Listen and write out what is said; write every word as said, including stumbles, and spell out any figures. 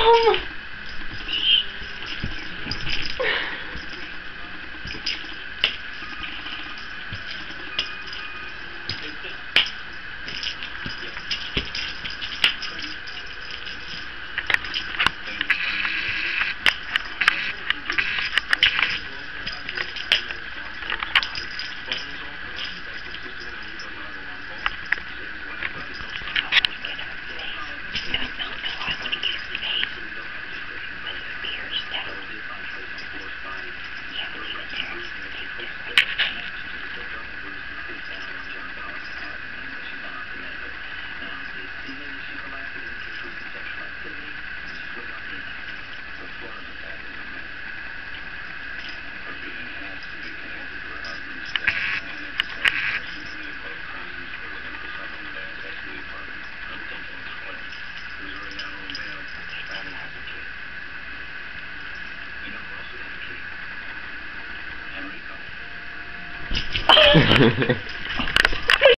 Oh. Hehehe